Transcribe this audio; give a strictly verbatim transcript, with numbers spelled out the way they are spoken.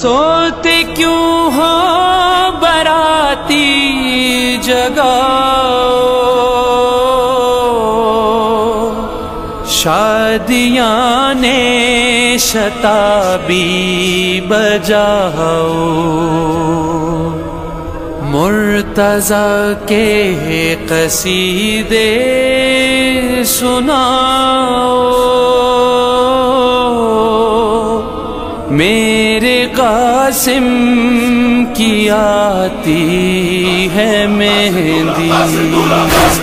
सोते क्यों हो बराती जगाओ, शादियाँ ने शताबी बजाओ। मुर्तजा के कसीदे सुनाओ, मेरे कासिम की आती है मेहंदी।